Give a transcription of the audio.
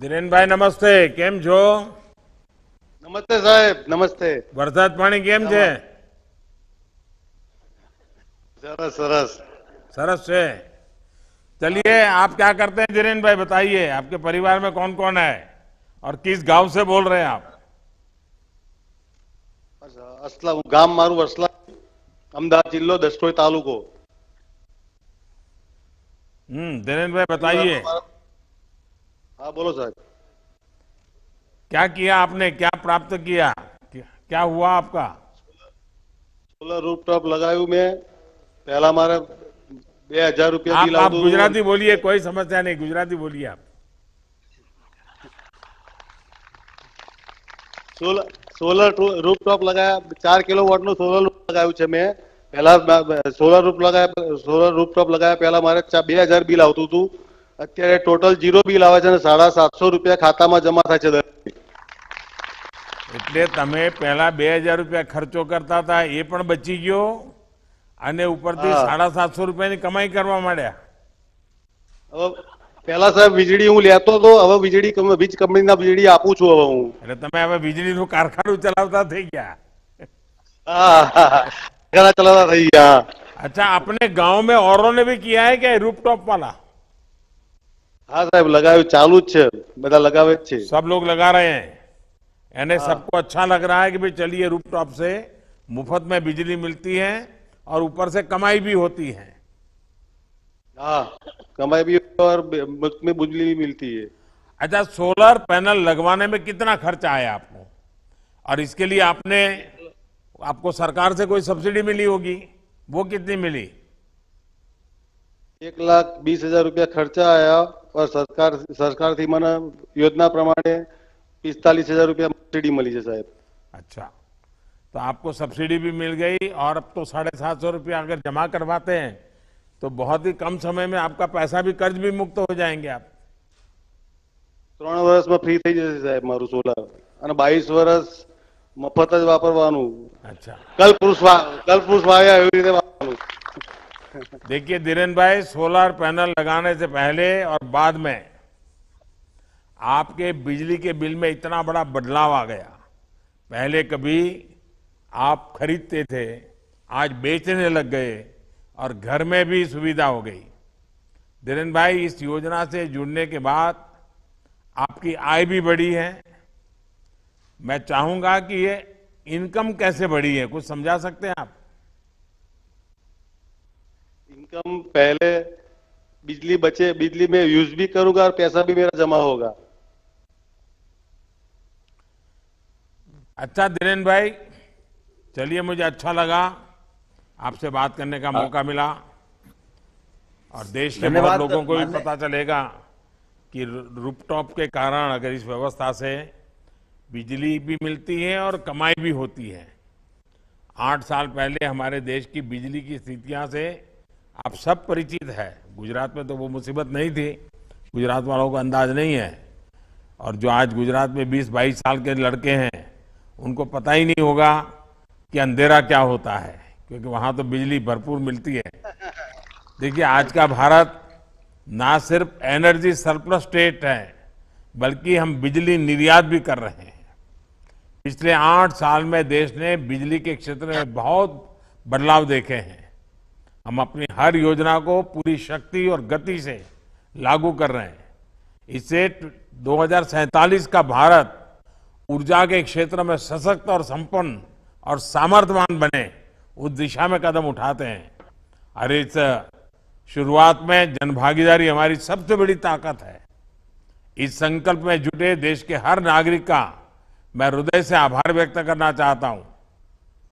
ધીરેન ભાઈ નમસ્તે, કેમ છો? નમસ્તે સાહેબ, નમસ્તે. વરસાદ પાણી કેમ છે? સરસ સરસ સરસ છે. चलिए, आप क्या करते हैं धीरेन भाई, बताइए आपके परिवार में कौन कौन है और किस गांव से बोल रहे हैं आप? असला गांव मारू, असला अमदावाद जिलो दसकोई तालुको। धीरेन भाई बताइए। हाँ बोलो साहब, क्या किया आपने, क्या प्राप्त किया, क्या हुआ आपका? सोलर रूफटॉप लगायू मैं, पहला मारे 2000 रुपया। आप गुजराती बोलिए, कोई समस्या नहीं, गुजराती बोलिए आप। सोलर रूफटॉप लगाया, 4 किलोवॉट नो सोलर लगायू छे मैं। पहला सोलर रूफटॉप लगाया पहला मारे 2000 बिल आवतुं हतुं, अत्यारे टोटल 0 बिल आवे छे, 750 रुपया खातामां जमा थाय छे। એટલે તમે પહેલા 2000 રૂપિયા ખર્ચો કરતા હતા, એ પણ બચી ગયો અને ઉપરથી 750 રૂપિયાની કમાઈ કરવા માંડ્યા. હવે પહેલા સાહેબ વીજળી હું લેતો તો, હવે વીજળી વીજ કંપનીના વીજળી આપું છું હવે હું. એટલે તમે હવે વીજળીનું કારખાનું ચલાવતા થઈ ગયા. હા, ઘણા ચલાવતા થઈ ગયા. અચ્છા, આપને ગાંવ મેં ઓરો ને ભી કિયા હે કે રૂફટોપ વાલા? हाँ साहब, लगाए चालू है, बता लगावे छे, सब लोग लगा रहे हैं। यानी सबको अच्छा लग रहा है कि भाई चलिए, रूफटॉप से मुफ्त में बिजली मिलती है और ऊपर से कमाई भी होती है। हाँ, कमाई भी और मुफ्त में बिजली भी मिलती है। अच्छा, सोलर पैनल लगवाने में कितना खर्चा आया आपको, और इसके लिए आपको सरकार से कोई सब्सिडी मिली होगी, वो कितनी मिली? 1,20,000 रुपया खर्चा आया और सरकार थी मना योजना प्रमाणे 45,000 रुपया सब्सिडी मिली है साहब। अच्छा, तो आपको सब्सिडी भी मिल गई और अब तो 750 रुपया अगर जमा करवाते हैं तो बहुत ही कम समय में आपका पैसा भी, कर्ज भी मुक्त हो जाएंगे आप। 3 वर्ष में फ्री थी जैसे साहब मारू सोलर, और 22 वर्ष मफत ज वापरवानू। अच्छा, कल पुरुष वाया एवी रीते वापरवानू। देखिए धीरेन भाई, सोलर पैनल लगाने से पहले और बाद में आपके बिजली के बिल में इतना बड़ा बदलाव आ गया। पहले कभी आप खरीदते थे, आज बेचने लग गए और घर में भी सुविधा हो गई। धीरेन भाई, इस योजना से जुड़ने के बाद आपकी आय भी बढ़ी है। मैं चाहूंगा कि ये इनकम कैसे बढ़ी है, कुछ समझा सकते हैं आप? इनकम, पहले बिजली बचे, बिजली में यूज भी करूंगा और पैसा भी मेरा जमा होगा। अच्छा धीरेन भाई, चलिए, मुझे अच्छा लगा आपसे बात करने का मौका मिला और देश के बहुत लोगों को भी पता चलेगा कि रूफटॉप के कारण अगर इस व्यवस्था से बिजली भी मिलती है और कमाई भी होती है। 8 साल पहले हमारे देश की बिजली की स्थितियां से आप सब परिचित है। गुजरात में तो वो मुसीबत नहीं थी, गुजरात वालों को अंदाज नहीं है, और जो आज गुजरात में 20-22 साल के लड़के हैं उनको पता ही नहीं होगा कि अंधेरा क्या होता है, क्योंकि वहाँ तो बिजली भरपूर मिलती है। देखिए, आज का भारत ना सिर्फ एनर्जी सरप्लस स्टेट है, बल्कि हम बिजली निर्यात भी कर रहे हैं। पिछले 8 साल में देश ने बिजली के क्षेत्र में बहुत बदलाव देखे हैं। हम अपनी हर योजना को पूरी शक्ति और गति से लागू कर रहे हैं। इससे 2047 का भारत ऊर्जा के क्षेत्र में सशक्त और संपन्न और सामर्थ्यवान बने, उस दिशा में कदम उठाते हैं। और इस शुरुआत में जनभागीदारी हमारी सबसे बड़ी ताकत है। इस संकल्प में जुटे देश के हर नागरिक का मैं हृदय से आभार व्यक्त करना चाहता हूं।